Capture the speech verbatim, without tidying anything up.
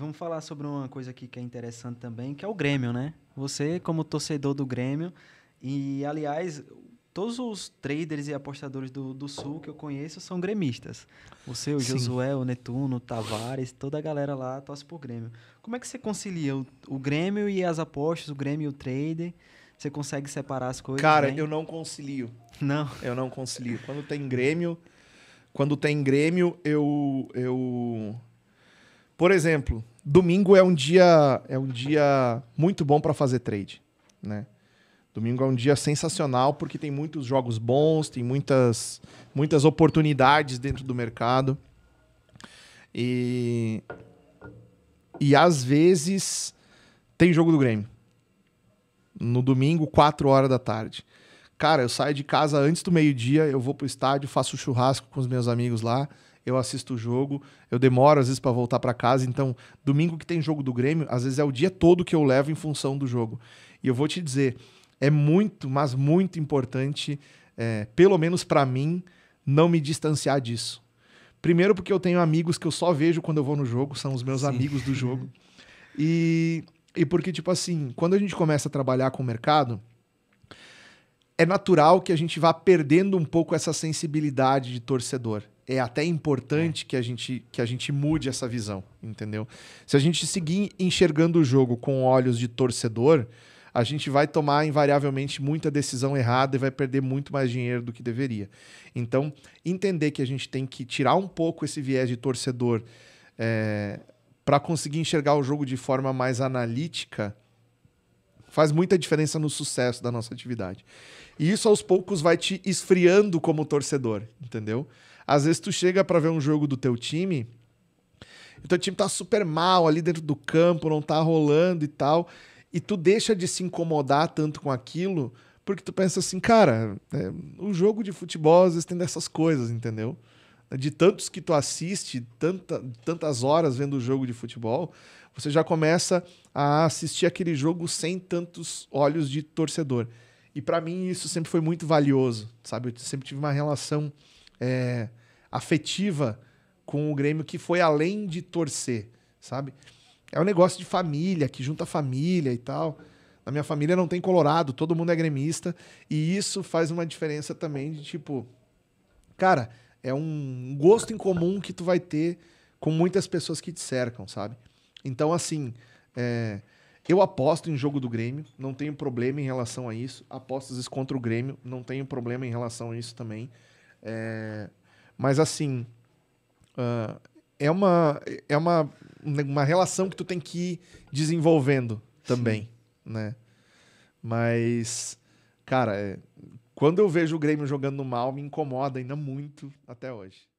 Vamos falar sobre uma coisa aqui que é interessante também, que é o Grêmio, né? Você, como torcedor do Grêmio, e, aliás, todos os traders e apostadores do, do Sul que eu conheço são gremistas. Você, o Josué, o Nettuno, o Tavares, toda a galera lá torce por Grêmio. Como é que você concilia o, o Grêmio e as apostas, o Grêmio e o trader? Você consegue separar as coisas? Cara, né? Eu não concilio. Não? Eu não concilio. Quando tem Grêmio, quando tem Grêmio, eu... eu... Por exemplo, domingo é um dia, é um dia muito bom para fazer trade, né? Domingo é um dia sensacional porque tem muitos jogos bons, tem muitas, muitas oportunidades dentro do mercado. E, e às vezes tem jogo do Grêmio. No domingo, quatro horas da tarde. Cara, eu saio de casa antes do meio-dia, eu vou pro estádio, faço churrasco com os meus amigos lá, eu assisto o jogo, eu demoro às vezes para voltar para casa. Então, domingo que tem jogo do Grêmio, às vezes é o dia todo que eu levo em função do jogo. E eu vou te dizer, é muito, mas muito importante, é, pelo menos para mim, não me distanciar disso. Primeiro porque eu tenho amigos que eu só vejo quando eu vou no jogo, são os meus Sim. amigos do jogo. E, e porque, tipo assim, quando a gente começa a trabalhar com o mercado, é natural que a gente vá perdendo um pouco essa sensibilidade de torcedor. É até importante que a gente, que a gente mude essa visão, entendeu? Se a gente seguir enxergando o jogo com olhos de torcedor, a gente vai tomar, invariavelmente, muita decisão errada e vai perder muito mais dinheiro do que deveria. Então, entender que a gente tem que tirar um pouco esse viés de torcedor é, para conseguir enxergar o jogo de forma mais analítica faz muita diferença no sucesso da nossa atividade. E isso, aos poucos, vai te esfriando como torcedor, entendeu? Às vezes tu chega para ver um jogo do teu time, e teu time tá super mal ali dentro do campo, não tá rolando e tal, e tu deixa de se incomodar tanto com aquilo, porque tu pensa assim, cara, é, o jogo de futebol às vezes tem dessas coisas, entendeu? De tantos que tu assiste, tanta, tantas horas vendo o jogo de futebol, você já começa a assistir aquele jogo sem tantos olhos de torcedor. E para mim isso sempre foi muito valioso, sabe? Eu sempre tive uma relação... É, afetiva com o Grêmio que foi além de torcer, sabe? É um negócio de família, que junta família e tal. Na minha família não tem colorado, todo mundo é gremista, e isso faz uma diferença também de tipo, cara, é um gosto em comum que tu vai ter com muitas pessoas que te cercam, sabe? Então, assim, é, eu aposto em jogo do Grêmio, não tenho problema em relação a isso, aposto às vezes contra o Grêmio, não tenho problema em relação a isso também. É, mas assim uh, é, uma, é uma, uma relação que tu tem que ir desenvolvendo também, Sim. né? Mas, cara, é, quando eu vejo o Grêmio jogando mal, me incomoda ainda muito até hoje.